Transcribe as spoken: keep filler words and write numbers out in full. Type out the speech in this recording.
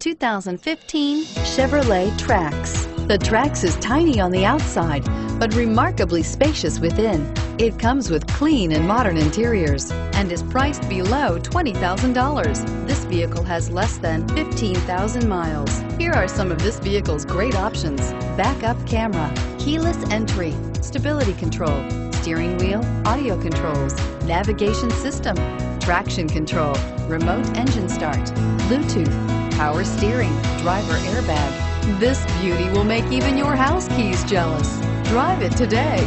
two thousand fifteen Chevrolet Trax. The Trax is tiny on the outside, but remarkably spacious within. It comes with clean and modern interiors and is priced below twenty thousand dollars. This vehicle has less than fifteen thousand miles. Here are some of this vehicle's great options: backup camera, keyless entry, stability control, steering wheel audio controls, navigation system, traction control, remote engine start, Bluetooth, power steering, driver airbag. This beauty will make even your house keys jealous. Drive it today.